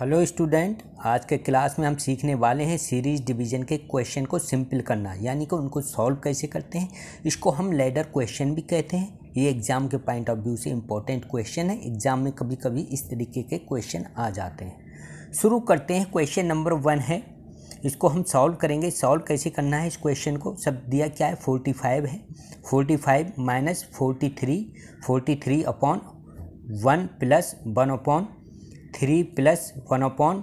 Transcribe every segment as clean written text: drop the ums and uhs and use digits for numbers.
Hello student, आज के class में हम सीखने वाले हैं सीरीज डिवीजन के क्वेश्चन को सिंपल करना, यानी कि उनको सॉल्व कैसे करते हैं। इसको हम लैडर क्वेश्चन भी कहते हैं। ये एग्ज़ाम के पॉइंट ऑफ व्यू से इम्पोर्टेंट क्वेश्चन है। एग्ज़ाम में कभी कभी इस तरीके के क्वेश्चन आ जाते हैं। शुरू करते हैं। क्वेश्चन नंबर 1 है, इसको हम सॉल्व करेंगे। सॉल्व कैसे करना है इस क्वेश्चन को, सब दिया क्या है 45 है। 45 minus 43, 43 upon 1 plus 1 upon 3 plus 1 upon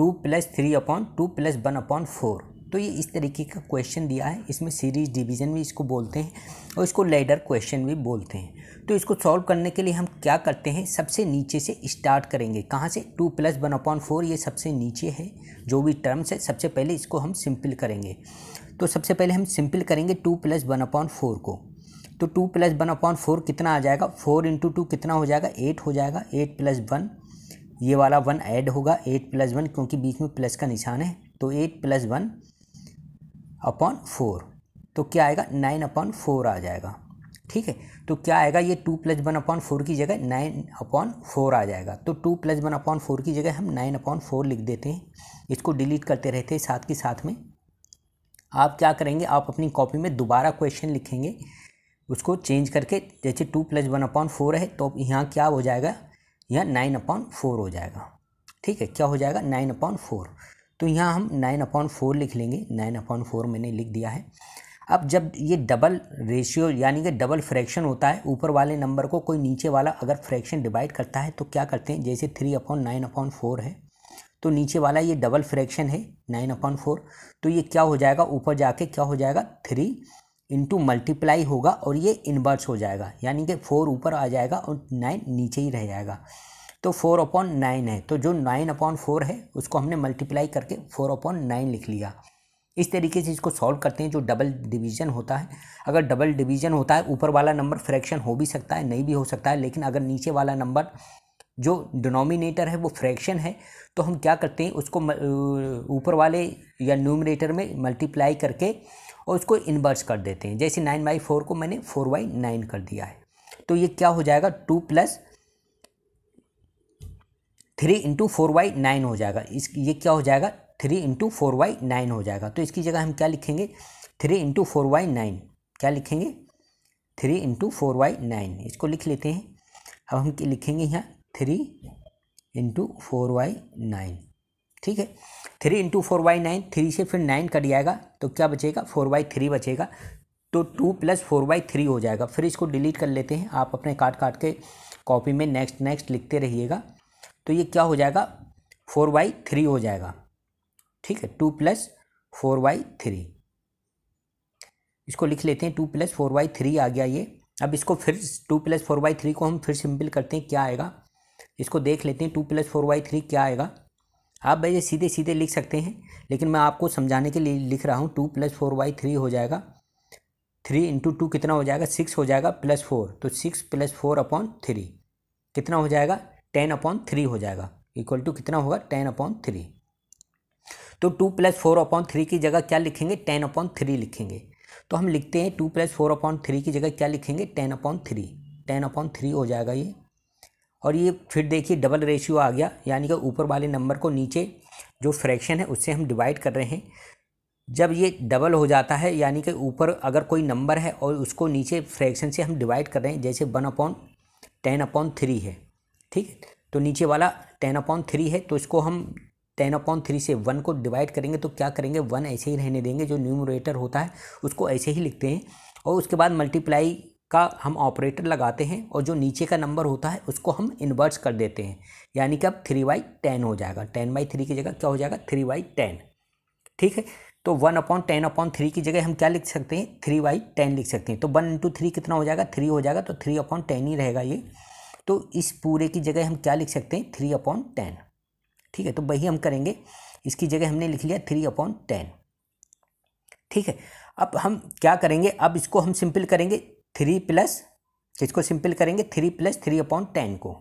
2 plus 3 upon 2 plus 1 upon 4। तो ये इस तरीके का क्वेश्चन दिया है। इसमें सीरीज डिवीजन भी इसको बोलते हैं और इसको लैडर क्वेश्चन भी बोलते हैं। तो इसको सॉल्व करने के लिए हम क्या करते हैं, सबसे नीचे से स्टार्ट करेंगे। कहाँ से, 2 प्लस 1 अपॉन 4, ये सबसे नीचे है जो भी टर्म्स है। सबसे पहले इसको हम सिंपल करेंगे। तो सबसे पहले हम सिंपल करेंगे 2 प्लस 1 अपॉन 4 को। तो 2 प्लस 1 अपॉन 4 कितना आ जाएगा, 4 इंटू 2 कितना हो जाएगा, 8 हो जाएगा। 8 प्लस 1, ये वाला 1 ऐड होगा। 8 प्लस 1, क्योंकि बीच में प्लस का निशान है, तो 8 प्लस 1 अपॉन 4, तो क्या आएगा 9 अपॉन 4 आ जाएगा। ठीक है, तो क्या आएगा ये 2 प्लस 1 अपॉन 4 की जगह 9 अपॉन 4 आ जाएगा। तो 2 प्लस 1 अपॉन 4 की जगह हम 9 अपॉन 4 लिख देते हैं। इसको डिलीट करते रहते हैं साथ के साथ में। आप क्या करेंगे, आप अपनी कॉपी में दोबारा क्वेश्चन लिखेंगे, उसको चेंज करके। जैसे 2 प्लस 1 अपॉन 4 है, तो यहाँ क्या हो जाएगा, यह 9 अपॉन 4 हो जाएगा। ठीक है, क्या हो जाएगा 9 अपॉन 4। तो यहाँ हम 9 अपॉन 4 लिख लेंगे। 9 अपॉन 4 मैंने लिख दिया है। अब जब ये डबल रेशियो यानी कि डबल फ्रैक्शन होता है, ऊपर वाले नंबर को कोई नीचे वाला अगर फ्रैक्शन डिवाइड करता है, तो क्या करते हैं, जैसे 3 अपॉन 9 अपॉन 4 है, तो नीचे वाला ये डबल फ्रैक्शन है 9 अपॉन 4, तो ये क्या हो जाएगा, ऊपर जाके क्या हो जाएगा 3 इंटू मल्टीप्लाई होगा और ये इन्वर्स हो जाएगा, यानी कि 4 ऊपर आ जाएगा और 9 नीचे ही रह जाएगा। तो 4 अपॉन 9 है, तो जो 9 अपॉन 4 है उसको हमने मल्टीप्लाई करके 4 अपॉन 9 लिख लिया। इस तरीके से इसको सॉल्व करते हैं। जो डबल डिवीजन होता है, अगर डबल डिवीजन होता है, ऊपर वाला नंबर फ्रैक्शन हो भी सकता है, नहीं भी हो सकता है, लेकिन अगर नीचे वाला नंबर जो डिनोमिनेटर है वो फ्रैक्शन है, तो हम क्या करते हैं, उसको ऊपर वाले या न्यूमरेटर में मल्टीप्लाई करके और उसको इन्वर्स कर देते हैं। जैसे 9/4 को मैंने 4/9 कर दिया है। तो ये क्या हो जाएगा 2 प्लस 3 इंटू 4/9 हो जाएगा। ये क्या हो जाएगा 3 इंटू 4/9 हो जाएगा। तो इसकी जगह हम क्या लिखेंगे, 3 इंटू 4/9। क्या लिखेंगे 3 इंटू 4/9, इसको लिख लेते हैं। अब हम लिखेंगे यहाँ 3 इंटू 4/9। ठीक है, 3 इंटू 4/9, 3 से फिर 9 कट जाएगा, तो क्या बचेगा 4/3 बचेगा। तो 2 प्लस 4/3 हो जाएगा। फिर इसको डिलीट कर लेते हैं। आप अपने काट के कॉपी में नेक्स्ट लिखते रहिएगा। तो ये क्या हो जाएगा 4/3 हो जाएगा। ठीक है, 2 प्लस 4/3, इसको लिख लेते हैं। 2 प्लस 4/3 आ गया ये। अब इसको फिर 2 प्लस 4/3 को हम फिर सिंपल करते हैं, क्या आएगा इसको देख लेते हैं। 2 प्लस 4/3 क्या आएगा। आप भाई सीधे सीधे लिख सकते हैं, लेकिन मैं आपको समझाने के लिए लिख रहा हूँ। 2 प्लस 4/3 हो जाएगा, 3 इंटू 2 कितना हो जाएगा 6 हो जाएगा, प्लस 4, तो 6 प्लस 4 अपॉन 3 कितना हो जाएगा 10 अपॉन 3 हो जाएगा, इक्वल टू कितना होगा 10 अपॉन 3। तो 2 प्लस 4/3 की जगह क्या लिखेंगे 10 अपॉन 3 लिखेंगे। तो हम लिखते हैं 2 प्लस 4/3 की जगह क्या लिखेंगे 10 अपॉन 3। 10 अपॉन 3 हो जाएगा ये। और ये फिर देखिए डबल रेशियो आ गया, यानी कि ऊपर वाले नंबर को नीचे जो फ्रैक्शन है उससे हम डिवाइड कर रहे हैं। जब ये डबल हो जाता है, यानी कि ऊपर अगर कोई नंबर है और उसको नीचे फ्रैक्शन से हम डिवाइड कर रहे हैं, जैसे 1/10/3 है। ठीक है, तो नीचे वाला 10/3 है, तो इसको हम 10/3 से 1 को डिवाइड करेंगे। तो क्या करेंगे 1 ऐसे ही रहने देंगे, जो न्यूमरेटर होता है उसको ऐसे ही लिखते हैं, और उसके बाद मल्टीप्लाई का हम ऑपरेटर लगाते हैं, और जो नीचे का नंबर होता है उसको हम इन्वर्स कर देते हैं, यानी कि अब 3/10 हो जाएगा। 10/3 की जगह क्या हो जाएगा 3/10। ठीक है, तो 1/10/3 की जगह हम क्या लिख सकते हैं 3/10 लिख सकते हैं। तो 1 इंटू 3 कितना हो जाएगा 3 हो जाएगा, तो 3/10 ही रहेगा ये। तो इस पूरे की जगह हम क्या लिख सकते हैं 3/10। ठीक है, तो वही हम करेंगे। इसकी जगह हमने लिख लिया 3/10। ठीक है, अब हम क्या करेंगे, अब इसको हम सिंपल करेंगे 3 प्लस 3/10 को।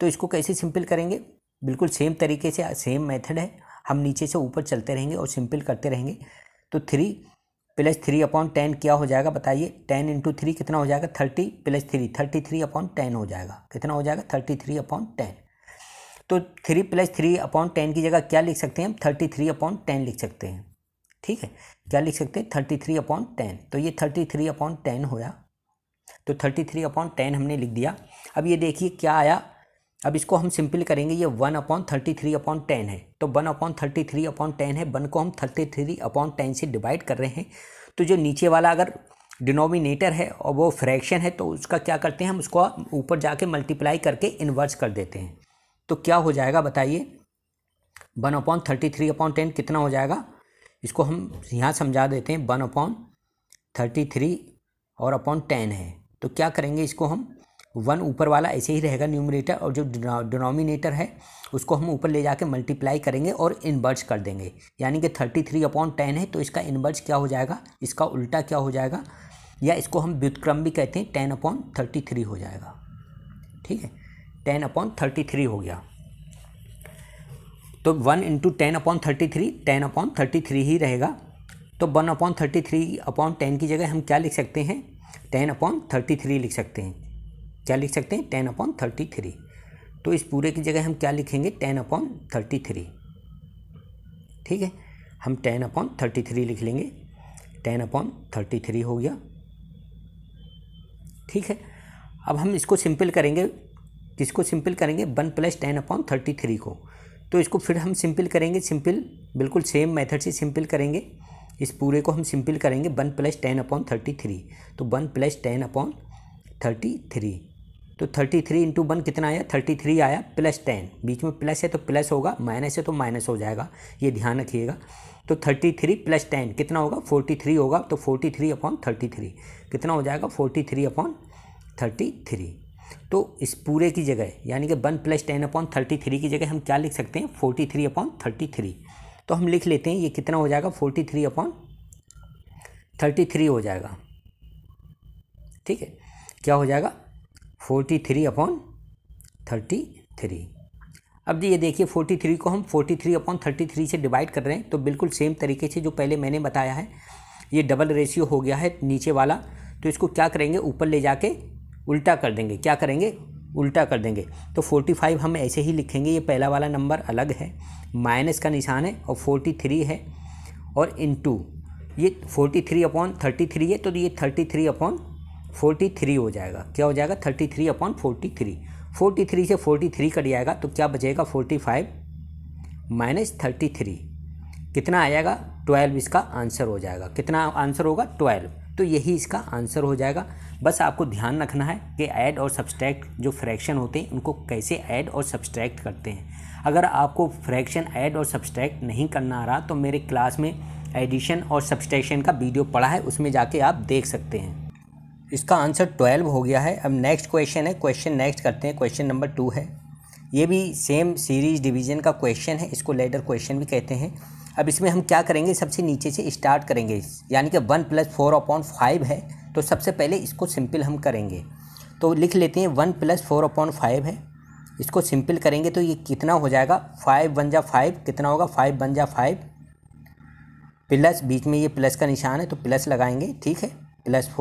तो इसको कैसे सिंपल करेंगे, बिल्कुल सेम तरीके से, सेम मेथड है। हम नीचे से ऊपर चलते रहेंगे और सिंपल करते रहेंगे। तो 3 प्लस 3/10 क्या हो जाएगा बताइए, 10 इंटू 3 कितना हो जाएगा 30 प्लस 3, 33/10 हो जाएगा। कितना हो जाएगा 33/10। तो 3 + 3/10 की जगह क्या लिख सकते हैं हम? 33/10 लिख सकते हैं। ठीक है, क्या लिख सकते हैं? 33/10। तो ये 33/10 होया, तो 33/10 हमने लिख दिया। अब ये देखिए क्या आया। अब इसको हम सिंपल करेंगे, ये 1/33/10 है, तो 1/33/10 है, 1 को हम 33/10 से डिवाइड कर रहे हैं। तो जो नीचे वाला अगर डिनोमिनेटर है और वो फ्रैक्शन है, तो उसका क्या करते हैं हम? उसको ऊपर जाके मल्टीप्लाई करके इन्वर्स कर देते हैं। तो क्या हो जाएगा बताइए? 1/33/10 कितना हो जाएगा? इसको हम यहाँ समझा देते हैं। 1/33 और /10 है, तो क्या करेंगे इसको हम? 1 ऊपर वाला ऐसे ही रहेगा न्यूमरेटर, और जो डिनोमिनेटर है उसको हम ऊपर ले जाके मल्टीप्लाई करेंगे और इन्वर्स कर देंगे। यानी कि 33/10 है, तो इसका इन्वर्स क्या हो जाएगा? इसका उल्टा क्या हो जाएगा? या इसको हम व्युत्क्रम भी कहते हैं, 10/33 हो जाएगा। ठीक है, 10/33 हो गया। तो 1 × 10/33 ही रहेगा। तो 1/33/10 की जगह हम क्या लिख सकते हैं? 10/33 लिख सकते हैं। क्या लिख सकते हैं? 10/33। तो इस पूरे की जगह हम क्या लिखेंगे? 10/33। ठीक है, हम 10/33 लिख लेंगे। 10/33 हो गया। ठीक है, अब हम इसको सिंपल करेंगे। किसको सिंपल करेंगे? 1 + 10/33 को। तो इसको फिर हम सिंपल करेंगे, सिंपल बिल्कुल सेम मेथड से सिंपल करेंगे। इस पूरे को हम सिंपल करेंगे 1 + 10/33। तो 1 + 10/33, तो 33 × 1 कितना आया? 33 आया, +10, बीच में प्लस है तो प्लस होगा, माइनस है तो माइनस हो जाएगा, ये ध्यान रखिएगा। तो 33 + 10 कितना होगा? 43 होगा। तो 43/33 कितना हो जाएगा? 43/33। तो इस पूरे की जगह यानी कि 1 + 10/33 की जगह हम क्या लिख सकते हैं? 43/33। तो हम लिख लेते हैं, ये कितना हो जाएगा? 43/33 हो जाएगा। ठीक है, क्या हो जाएगा? 43/33। अब ये देखिए 43 को हम 43/33 से डिवाइड कर रहे हैं। तो बिल्कुल सेम तरीके से जो पहले मैंने बताया है, ये डबल रेशियो हो गया है नीचे वाला। तो इसको क्या करेंगे? ऊपर ले जाके उल्टा कर देंगे। क्या करेंगे? उल्टा कर देंगे। तो 45 हम ऐसे ही लिखेंगे, ये पहला वाला नंबर अलग है, माइनस का निशान है, और 43 है, और इनटू ये 43/33 है, तो ये 33/43 हो जाएगा। क्या हो जाएगा? 33/43। 43 से 43 कट जाएगा, तो क्या बचेगा? 45 - 33 कितना आएगा? 12 इसका आंसर हो जाएगा। कितना आंसर होगा? 12। तो यही इसका आंसर हो जाएगा। बस आपको ध्यान रखना है कि ऐड और सब्सट्रैक्ट जो फ्रैक्शन होते हैं उनको कैसे ऐड और सब्सट्रैक्ट करते हैं। अगर आपको फ्रैक्शन ऐड और सब्सट्रैक्ट नहीं करना आ रहा, तो मेरे क्लास में एडिशन और सब्सट्रैक्शन का वीडियो पड़ा है, उसमें जाके आप देख सकते हैं। इसका आंसर 12 हो गया है। अब नेक्स्ट क्वेश्चन है, क्वेश्चन नेक्स्ट करते हैं। क्वेश्चन नंबर 2 है, ये भी सेम सीरीज डिवीजन का क्वेश्चन है, इसको लेडर क्वेश्चन भी कहते हैं। अब इसमें हम क्या करेंगे? सबसे नीचे से स्टार्ट करेंगे, यानी कि 1 + 4/5 है, तो सबसे पहले इसको सिंपल हम करेंगे। तो लिख लेते हैं 1 + 4/5 है, इसको सिंपल करेंगे तो ये कितना हो जाएगा? 5 × 1 = 5, कितना होगा? 5 × 1 = 5, प्लस बीच में ये प्लस का निशान है तो प्लस लगाएंगे। ठीक है, +4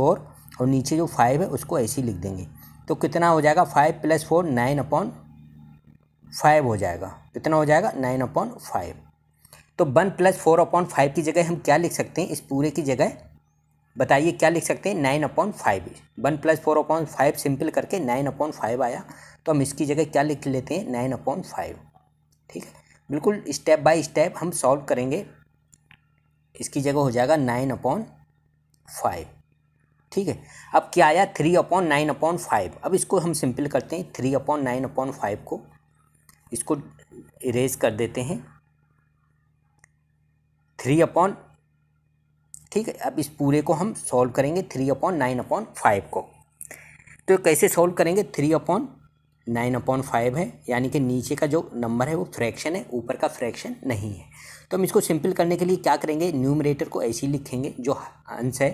और नीचे जो 5 है उसको ऐसे ही लिख देंगे। तो कितना हो जाएगा? 5 + 4 9/5 हो जाएगा। कितना हो जाएगा? 9/5। तो 1 + 4/5 की जगह हम क्या लिख सकते हैं? इस पूरे की जगह बताइए क्या लिख सकते हैं? 9/5। 1 + 4/5 सिंपल करके 9/5 आया, तो हम इसकी जगह क्या लिख लेते हैं? 9/5। ठीक है, बिल्कुल स्टेप बाय स्टेप हम सॉल्व करेंगे। इसकी जगह हो जाएगा 9/5। ठीक है, अब क्या आया? 3/9/5। अब इसको हम सिंपल करते हैं, 3/9/5 को इसको इरेज कर देते हैं। 3/, ठीक है, अब इस पूरे को हम सॉल्व करेंगे 3/9/5 को। तो कैसे सॉल्व करेंगे? 3/9/5 है, यानी कि नीचे का जो नंबर है वो फ्रैक्शन है, ऊपर का फ्रैक्शन नहीं है। तो हम इसको सिंपल करने के लिए क्या करेंगे? न्यूमरेटर को ऐसे ही लिखेंगे जो अंश है।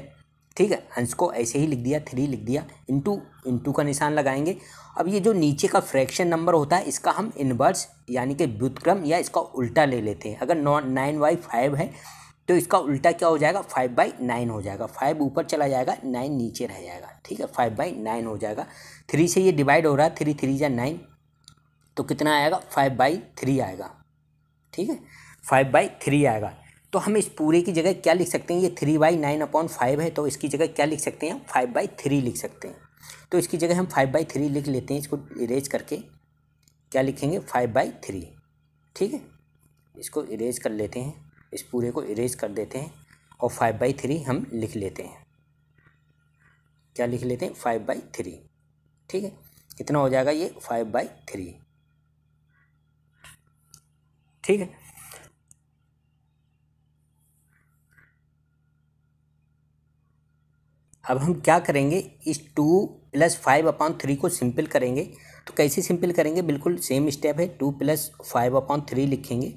ठीक है, अंश को ऐसे ही लिख दिया, 3 लिख दिया, इनटू का निशान लगाएंगे। अब ये जो नीचे का फ्रैक्शन नंबर होता है, इसका हम इनवर्स यानी कि व्युत्क्रम या इसका उल्टा ले लेते हैं। अगर 9/5 है, तो इसका उल्टा क्या हो जाएगा? 5/9 हो जाएगा। 5 ऊपर चला जाएगा, 9 नीचे रह जाएगा। ठीक है, 5/9 हो जाएगा। 3 से ये डिवाइड हो रहा है, 3×3 या 9, तो कितना आएगा 5/3 आएगा। ठीक है 5/3 आएगा। तो हम इस पूरे की जगह क्या लिख सकते हैं, ये 3/9/5 है तो इसकी जगह क्या लिख सकते हैं हम 5/3 लिख सकते हैं। तो इसकी जगह हम 5/3 लिख लेते हैं, इसको इरेज करके क्या लिखेंगे 5/3। ठीक है इसको इरेज कर लेते हैं, इस पूरे को इरेज कर देते हैं और 5/3 हम लिख लेते हैं, क्या लिख लेते हैं 5/3। ठीक है कितना हो जाएगा ये 5/3। ठीक है अब हम क्या करेंगे, इस 2 + 5/3 को सिंपल करेंगे। तो कैसे सिंपल करेंगे, बिल्कुल सेम स्टेप है, 2 + 5/3 लिखेंगे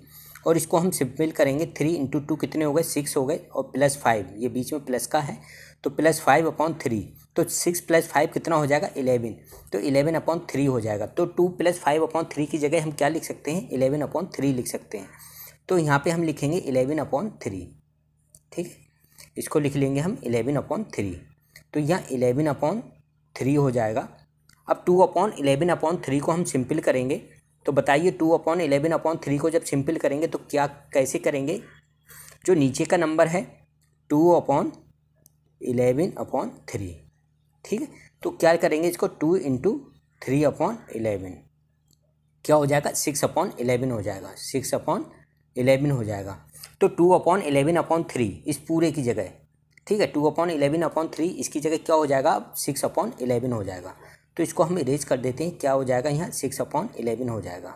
और इसको हम सिंपल करेंगे। 3 × 2 कितने हो गए 6 हो गए और +5 ये बीच में प्लस का है तो +5/3 तो 6 + 5 कितना हो जाएगा 11 तो 11/3 हो जाएगा। तो 2 + 5/3 की जगह हम क्या लिख सकते हैं 11/3 लिख सकते हैं। तो यहाँ पे हम लिखेंगे 11/3। ठीक है इसको लिख लेंगे हम 11/3 तो यहाँ 11/3 हो जाएगा। अब 2 / 11/3 को हम सिंपल करेंगे। तो बताइए 2 / 11/3 को जब सिंपल करेंगे तो क्या कैसे करेंगे, जो नीचे का नंबर है 2 / 11/3। ठीक है तो क्या करेंगे इसको 2 × 3/11 क्या हो जाएगा 6/11 हो जाएगा, 6/11 हो जाएगा। तो 2 / 11/3 इस पूरे की जगह, ठीक है 2 / 11/3 इसकी जगह क्या हो जाएगा अब 6/11 हो जाएगा। तो इसको हम इरेज कर देते हैं, क्या हो जाएगा यहाँ 6/11 हो जाएगा।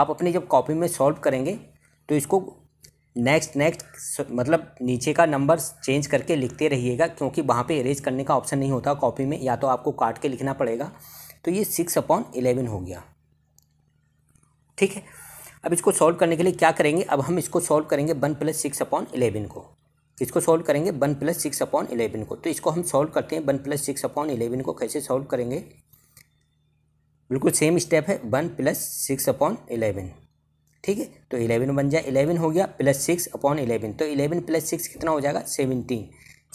आप अपने जब कॉपी में सॉल्व करेंगे तो इसको नेक्स्ट मतलब नीचे का नंबर चेंज करके लिखते रहिएगा, क्योंकि वहाँ पे इरेज करने का ऑप्शन नहीं होता कॉपी में, या तो आपको काट के लिखना पड़ेगा। तो ये 6/11 हो गया। ठीक है अब इसको सॉल्व करने के लिए क्या करेंगे, अब हम इसको सॉल्व करेंगे 1 + 6/11 को। इसको सॉल्व करेंगे 1 + 6/11 को। तो इसको हम सॉल्व करते हैं 1 + 6/11 को। कैसे सॉल्व करेंगे, बिल्कुल सेम स्टेप है 1 + 6/11। ठीक है तो 11 बन जाए 11 हो गया + 6/11 तो 11 + 6 कितना हो जाएगा 17,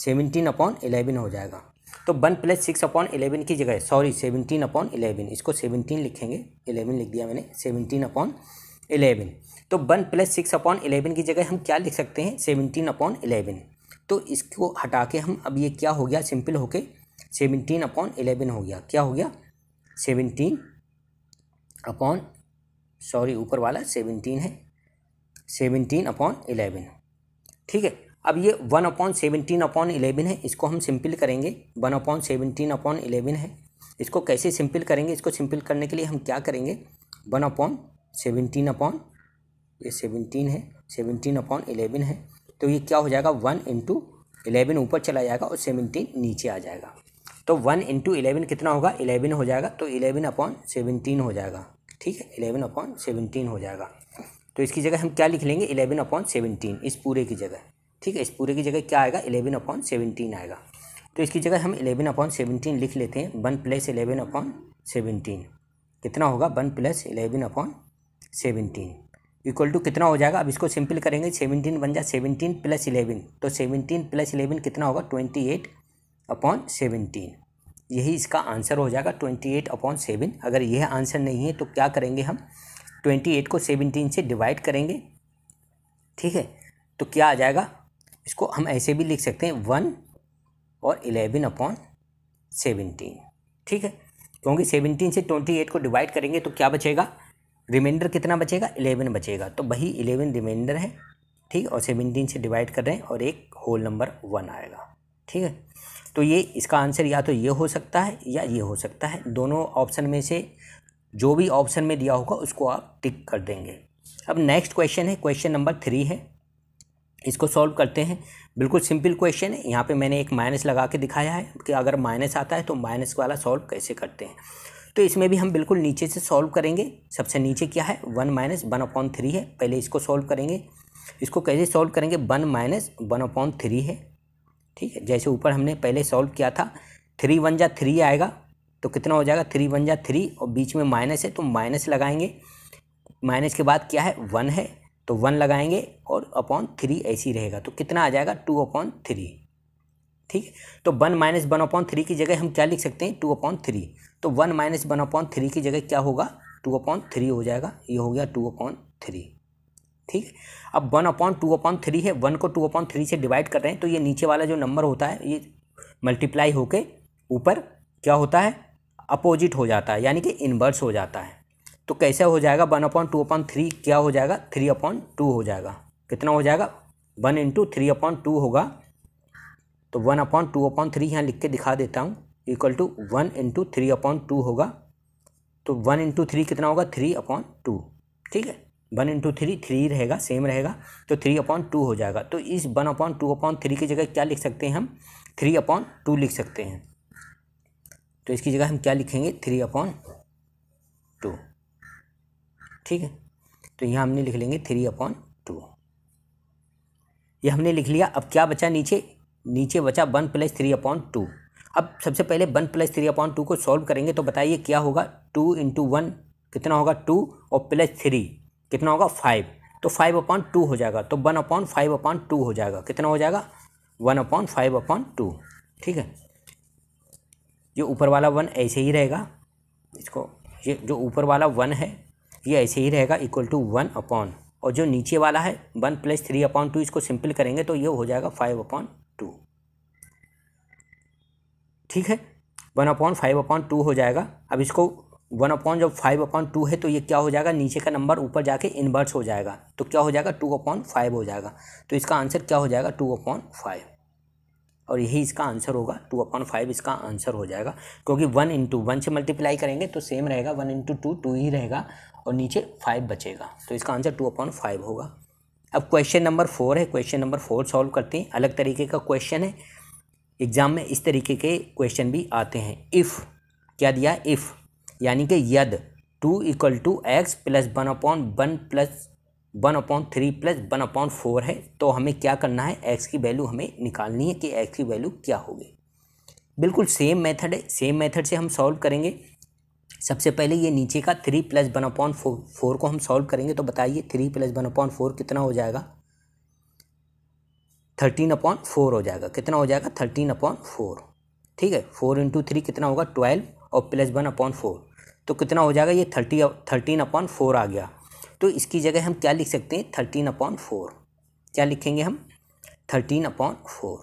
17/11 हो जाएगा। तो 1 + 6/11 की जगह 17/11 इसको 17 लिखेंगे, 11 लिख दिया मैंने 17/11। तो 1 + 6/11 की जगह हम क्या लिख सकते हैं 17/11। तो इसको हटा के हम अब ये क्या हो गया सिंपल होके 17/11 हो गया, क्या हो गया 17 ऊपर वाला 17 है 17/11। ठीक है अब ये 1 / 17/11 है, इसको हम सिंपल करेंगे 1 / 17/11 है। इसको कैसे सिंपल करेंगे, इसको सिंपल करने के लिए हम क्या करेंगे 1 / 17/11 है 17/11 है। तो ये क्या हो जाएगा 1 × 11 ऊपर चला जाएगा और 17 नीचे आ जाएगा। तो 1 × 11 कितना होगा 11 हो जाएगा। तो 11/17 हो जाएगा। ठीक है 11/17 हो जाएगा। तो इसकी जगह हम क्या लिख लेंगे 11/17 इस पूरे की जगह। ठीक है इस पूरे की जगह क्या आएगा 11/17 आएगा। तो इसकी जगह हम 11/17 लिख लेते हैं। 1 + 11/17 कितना होगा 1 + 11/17 इक्वल टू कितना हो जाएगा, अब इसको सिंपल करेंगे 17 बन जाए 17 + 11 तो 17 + 11 कितना होगा 28/17 यही इसका आंसर हो जाएगा 28/7। अगर यह आंसर नहीं है तो क्या करेंगे हम 28 को 17 से डिवाइड करेंगे। ठीक है तो क्या आ जाएगा, इसको हम ऐसे भी लिख सकते हैं 1/11/17। ठीक है क्योंकि 17 से 28 को डिवाइड करेंगे तो क्या बचेगा, रिमाइंडर कितना बचेगा 11 बचेगा। तो वही 11 रिमाइंडर है। ठीक और 17 से डिवाइड कर रहे हैं और एक होल नंबर 1 आएगा। ठीक है तो ये इसका आंसर या तो ये हो सकता है या ये हो सकता है, दोनों ऑप्शन में से जो भी ऑप्शन में दिया होगा उसको आप टिक कर देंगे। अब नेक्स्ट क्वेश्चन है, क्वेश्चन नंबर 3 है, इसको सॉल्व करते हैं। बिल्कुल सिंपल क्वेश्चन है, यहाँ पे मैंने एक माइनस लगा के दिखाया है कि अगर माइनस आता है तो माइनस वाला सॉल्व कैसे करते हैं। तो इसमें भी हम बिल्कुल नीचे से सॉल्व करेंगे। सबसे नीचे क्या है 1 - 1/3 है, पहले इसको सॉल्व करेंगे। इसको कैसे सॉल्व करेंगे 1 - 1/3 है। ठीक है जैसे ऊपर हमने पहले सॉल्व किया था 3 × 1 = 3 आएगा। तो कितना हो जाएगा 3 × 1 = 3 और बीच में माइनस है तो माइनस लगाएंगे। माइनस के बाद क्या है 1 है तो 1 लगाएंगे और /3 ऐसी रहेगा। तो कितना आ जाएगा 2/3। ठीक है तो 1 - 1/3 की जगह हम क्या लिख सकते हैं 2/3 तो 1 - 1/3 की जगह क्या होगा टू अपॉन थ्री हो जाएगा, ये हो गया टू अपॉन थ्री। ठीक, अब one upon two upon three है, वन को टू अपॉन थ्री से डिवाइड कर रहे हैं तो ये नीचे वाला जो नंबर होता है ये मल्टीप्लाई होके ऊपर क्या होता है, अपोजिट हो जाता है, यानी कि इन्वर्स हो जाता है। तो कैसे हो जाएगा, one upon two upon three क्या हो जाएगा, थ्री अपॉन टू हो जाएगा। कितना हो जाएगा, one into three upon two होगा, तो one upon two upon three यहाँ लिख के दिखा देता हूँ, equal to one into three upon two होगा। तो वन इंटू थ्री कितना होगा, थ्री अपॉन टू। ठीक है, वन इंटू थ्री थ्री रहेगा, सेम रहेगा, तो थ्री अपॉन टू हो जाएगा। तो इस one upon two upon three की जगह क्या लिख सकते हैं हम, थ्री अपॉन टू लिख सकते हैं। तो इसकी जगह हम क्या लिखेंगे, थ्री अपॉन टू। ठीक है, तो यहाँ हमने लिख लेंगे थ्री अपॉन टू, ये हमने लिख लिया। अब क्या बचा नीचे, नीचे बचा one plus three upon two. अब सबसे पहले one plus three upon two को सॉल्व करेंगे तो बताइए क्या होगा, टू इंटू वन कितना होगा, टू, और प्लस थ्री कितना होगा, फाइव। तो फाइव अपॉन टू हो जाएगा, तो one upon five upon two हो जाएगा। कितना हो जाएगा, one upon five upon two. ठीक है, जो ऊपर वाला वन ऐसे ही रहेगा, इसको ये जो ऊपर वाला वन है ये ऐसे ही रहेगा, इक्वल टू वन अपॉन, और जो नीचे वाला है one plus three upon two, इसको सिंपल करेंगे तो ये हो जाएगा फाइव अपॉन टू। ठीक है, one upon five upon two हो जाएगा। अब इसको वन अपॉन जब फाइव अपॉन टू है तो ये क्या हो जाएगा, नीचे का नंबर ऊपर जाके इन्वर्स हो जाएगा, तो क्या हो जाएगा, टू अपॉन फाइव हो जाएगा। तो इसका आंसर क्या हो जाएगा, टू अपॉन फाइव, और यही इसका आंसर होगा, टू अपॉन फाइव इसका आंसर हो जाएगा, क्योंकि वन इंटू वन से मल्टीप्लाई करेंगे तो सेम रहेगा, वन इंटू टू टू ही रहेगा, और नीचे फाइव बचेगा, तो इसका आंसर टू अपॉन फाइव होगा। अब क्वेश्चन नंबर फोर है, क्वेश्चन नंबर फोर सॉल्व करते हैं। अलग तरीके का क्वेश्चन है, एग्जाम में इस तरीके के क्वेश्चन भी आते हैं। इफ़ क्या दिया है, इफ़ यानी कि यद two equal to x plus one upon three plus one upon four है, तो हमें क्या करना है, एक्स की वैल्यू हमें निकालनी है कि एक्स की वैल्यू क्या होगी। बिल्कुल सेम मेथड है, सेम मेथड से हम सॉल्व करेंगे। सबसे पहले ये नीचे का three plus one upon four को हम सॉल्व करेंगे तो बताइए three plus one upon four कितना हो जाएगा, थर्टीन अपॉन फोर हो जाएगा। कितना हो जाएगा, थर्टीन अपॉन फोर। ठीक है, फोर इंटू थ्री कितना होगा, ट्वेल्व, और प्लस वन अपॉन फोर तो कितना हो जाएगा, ये थर्टीन अपॉन फोर आ गया। तो इसकी जगह हम क्या लिख सकते हैं, थर्टीन अपॉन फोर। क्या लिखेंगे हम, थर्टीन अपॉन फोर।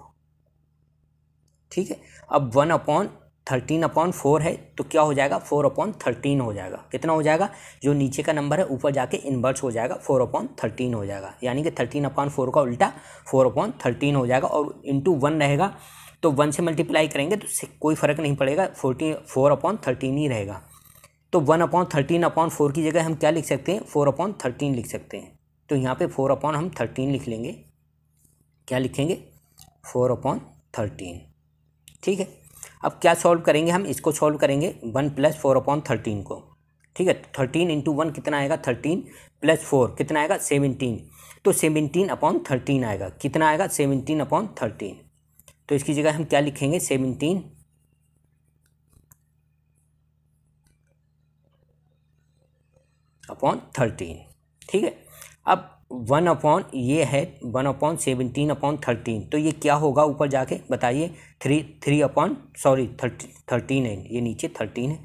ठीक है, अब one upon thirteen upon four है तो क्या हो जाएगा, फोर अपॉन थर्टीन हो जाएगा। कितना हो जाएगा, जो नीचे का नंबर है ऊपर जाके इन्वर्स हो जाएगा, फोर अपॉन थर्टीन हो जाएगा, यानी कि थर्टीन अपॉन फोर का उल्टा फोर अपॉन थर्टीन हो जाएगा, और इंटू वन रहेगा तो वन से मल्टीप्लाई करेंगे तो कोई फ़र्क नहीं पड़ेगा, फोर अपॉन थर्टीन ही रहेगा। तो one upon thirteen upon four की जगह हम क्या लिख सकते हैं, फोर अपॉन थर्टीन लिख सकते हैं। तो यहाँ पे फोर अपॉन हम थर्टीन लिख लेंगे। क्या लिखेंगे, फोर अपॉन थर्टीन। ठीक है, अब क्या सॉल्व करेंगे, हम इसको सॉल्व करेंगे one plus four upon thirteen को। ठीक है, थर्टीन इंटू वन कितना आएगा, थर्टीन, प्लस फोर कितना आएगा, सेवनटीन, तो सेवनटीन अपॉन थर्टीन आएगा। कितना आएगा, सेवनटीन अपॉन थर्टीन, तो इसकी जगह हम क्या लिखेंगे, सेवनटीन अपॉन थर्टीन। ठीक है, अब वन अपॉन ये है, one upon seventeen upon thirteen, तो ये क्या होगा ऊपर जाके बताइए, थर्टीन है, ये नीचे थर्टीन है,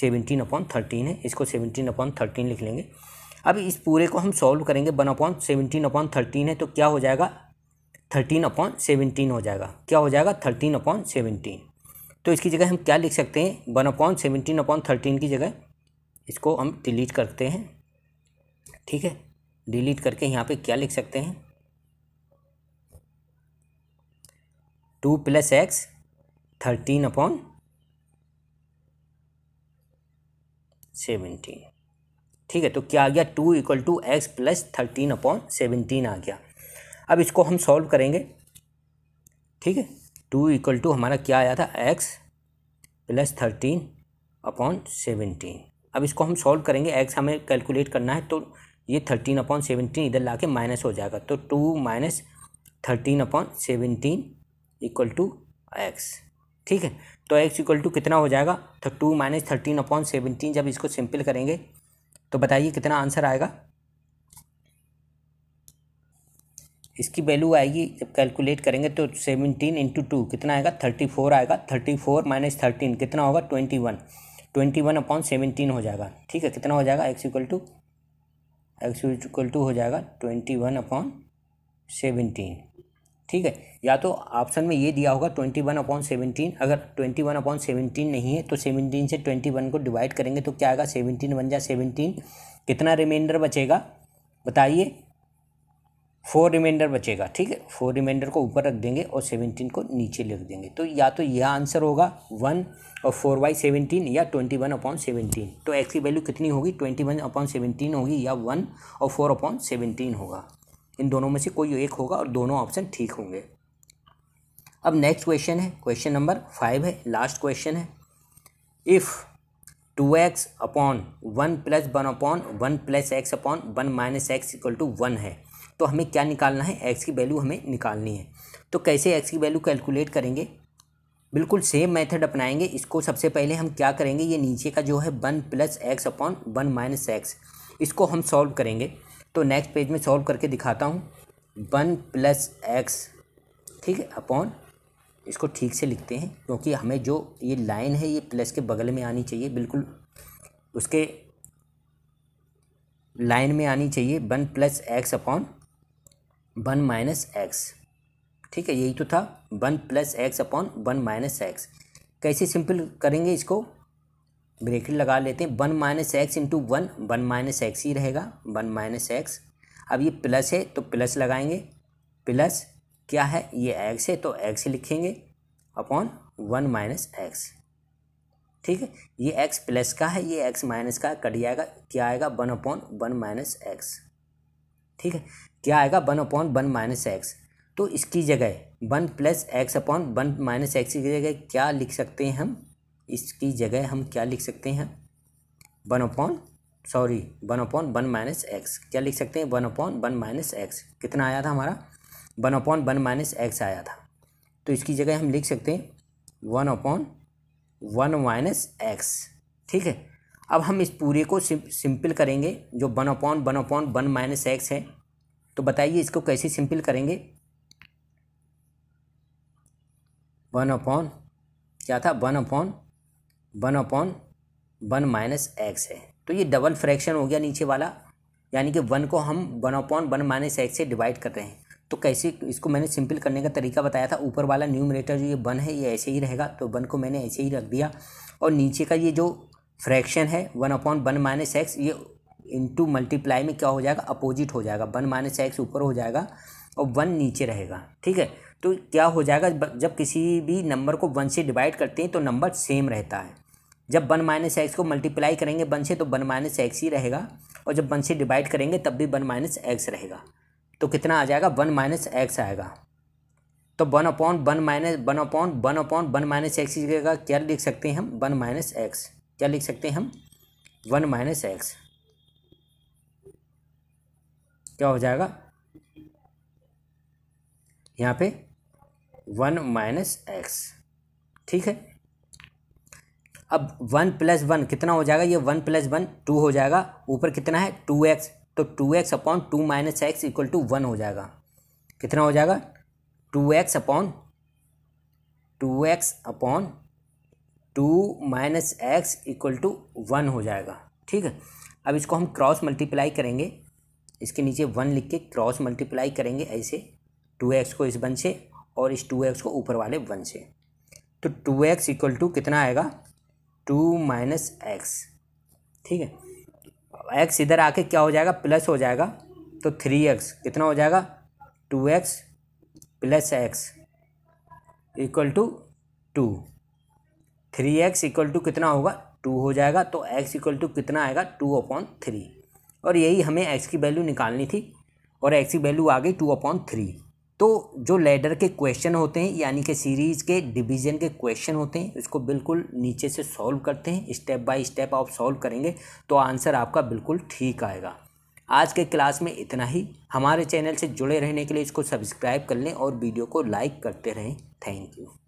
सेवनटीन अपॉन थर्टीन है, इसको सेवनटीन अपॉन थर्टीन लिख लेंगे। अब इस पूरे को हम सॉल्व करेंगे, one upon seventeen upon thirteen है तो क्या हो जाएगा, थर्टीन अपॉन सेवनटीन हो जाएगा। क्या हो जाएगा, थर्टीन अपॉन सेवनटीन, तो इसकी जगह हम क्या लिख सकते हैं, one upon seventeen upon thirteen की जगह इसको हम डिलीट करते हैं। ठीक है, डिलीट करके यहाँ पे क्या लिख सकते हैं, two plus x thirteen upon seventeen. ठीक है, तो क्या आ गया, two equal to x plus thirteen upon seventeen आ गया। अब इसको हम सॉल्व करेंगे। ठीक है, टू इक्वल टू हमारा क्या आया था, x plus thirteen upon seventeen. अब इसको हम सॉल्व करेंगे, एक्स हमें कैलकुलेट करना है तो ये थर्टीन अपॉन सेवनटीन इधर ला के माइनस हो जाएगा, तो two minus thirteen upon seventeen equal to x. ठीक है, तो एक्स इक्वल टू कितना हो जाएगा, तो two minus thirteen upon seventeen, जब इसको सिंपल करेंगे तो बताइए कितना आंसर आएगा, इसकी वैल्यू आएगी जब कैलकुलेट करेंगे तो सेवनटीन इंटू टू कितना आएगा, थर्टी फोर आएगा, थर्टी फोर माइनस थर्टीन कितना होगा, ट्वेंटी वन, 21/17 हो जाएगा। ठीक है, कितना हो जाएगा? एक्स इक्वल टू हो जाएगा 21/17। ठीक है, या तो ऑप्शन में ये दिया होगा 21/17। अगर 21/17 नहीं है तो 17 से 21 को डिवाइड करेंगे तो क्या आएगा? 17 × 17। कितना रिमाइंडर बचेगा बताइए? 4 रिमाइंडर बचेगा। ठीक है, 4 रिमाइंडर को ऊपर रख देंगे और 17 को नीचे लिख देंगे। तो या तो यह आंसर होगा 1 और 4/17 या 21/17। तो एक्स की वैल्यू कितनी होगी? 21/17 होगी या 1 और 4/17 होगा। इन दोनों में से कोई एक होगा और दोनों ऑप्शन ठीक होंगे। अब नेक्स्ट क्वेश्चन है, क्वेश्चन नंबर 5 है, लास्ट क्वेश्चन है। इफ़ 2x/(1 + 1 + x/(1 - x) / 1 है तो हमें क्या निकालना है? एक्स की वैल्यू हमें निकालनी है। तो कैसे एक्स की वैल्यू कैलकुलेट करेंगे? बिल्कुल सेम मेथड अपनाएंगे। इसको सबसे पहले हम क्या करेंगे, ये नीचे का जो है 1 + x/(1 - x) इसको हम सॉल्व करेंगे। तो नेक्स्ट पेज में सॉल्व करके दिखाता हूँ। 1 + x, ठीक है, अपॉन, इसको ठीक से लिखते हैं क्योंकि हमें जो ये लाइन है ये प्लस के बगल में आनी चाहिए, बिल्कुल उसके लाइन में आनी चाहिए। 1 + x/(1 - x), ठीक है, यही तो था 1 + x/(1 - x)। कैसे सिंपल करेंगे इसको? ब्रेकेट लगा लेते हैं। 1 - x × 1, 1 - x ही रहेगा, 1 - x। अब ये प्लस है तो प्लस लगाएंगे, प्लस क्या है, ये x है तो x लिखेंगे, अपॉन 1 - x। ठीक है, ये x प्लस का है, ये x माइनस का, कट जाएगा, क्या आएगा? 1/(1 - x). ठीक है, क्या आएगा? 1/1 - x। तो इसकी जगह 1 + x/(1 - x) की जगह क्या लिख सकते हैं हम? इसकी जगह हम क्या लिख सकते हैं? 1/(1 - x) क्या लिख सकते हैं? 1/1 - x। कितना आया था हमारा? 1/1 - x आया था। तो इसकी जगह हम लिख सकते हैं 1/1 - x। ठीक है, अब हम इस पूरे को सिंपल करेंगे। जो 1/1 - x है, तो बताइए इसको कैसे सिंपल करेंगे? 1/(1 - x) है। तो ये डबल फ्रैक्शन हो गया नीचे वाला, यानी कि 1 को हम 1/1 - x से डिवाइड कर रहे हैं। तो कैसे इसको मैंने सिंपल करने का तरीका बताया था। ऊपर वाला न्यूमरेटर जो ये 1 है ये ऐसे ही रहेगा, तो 1 को मैंने ऐसे ही रख दिया, और नीचे का ये जो फ्रैक्शन है 1/1 - x, ये इनटू मल्टीप्लाई में क्या हो जाएगा? अपोजिट हो जाएगा। 1 - x ऊपर हो जाएगा और 1 नीचे रहेगा। ठीक है, तो क्या हो जाएगा, जब किसी भी नंबर को 1 से डिवाइड करते हैं तो नंबर सेम रहता है। जब 1 - x को मल्टीप्लाई करेंगे 1 से तो 1 - x ही रहेगा, और जब 1 से डिवाइड करेंगे तब भी 1 - x रहेगा। तो कितना आ जाएगा? 1 - x आएगा। तो 1/(1 - x) की जगह क्या लिख सकते हैं हम? 1 - x। क्या लिख सकते हैं हम? 1 - x। क्या हो जाएगा यहाँ पे? 1 - x। ठीक है, अब 1 + 1 कितना हो जाएगा? ये 1 + 1 2 हो जाएगा। ऊपर कितना है? 2x, तो 2x/(2 - x) = 1 हो जाएगा। कितना हो जाएगा? 2x/(2 - x) = 1 हो जाएगा। ठीक है, अब इसको हम क्रॉस मल्टीप्लाई करेंगे। इसके नीचे 1 लिख के क्रॉस मल्टीप्लाई करेंगे ऐसे, 2x को इस 1 से और इस 2x को ऊपर वाले 1 से। तो 2x = कितना आएगा? 2 - x। ठीक है, x इधर आके क्या हो जाएगा? प्लस हो जाएगा। तो 3x कितना हो जाएगा? 2x + x = 2। 3x = कितना होगा? 2 हो जाएगा। तो x = कितना आएगा? 2/3। और यही हमें x की वैल्यू निकालनी थी, और x की वैल्यू आ गई 2/3। तो जो लेडर के क्वेश्चन होते हैं, यानी कि सीरीज़ के डिवीज़न के क्वेश्चन होते हैं, इसको बिल्कुल नीचे से सॉल्व करते हैं। स्टेप बाय स्टेप आप सॉल्व करेंगे तो आंसर आपका बिल्कुल ठीक आएगा। आज के क्लास में इतना ही। हमारे चैनल से जुड़े रहने के लिए इसको सब्सक्राइब कर लें और वीडियो को लाइक करते रहें। Thank you.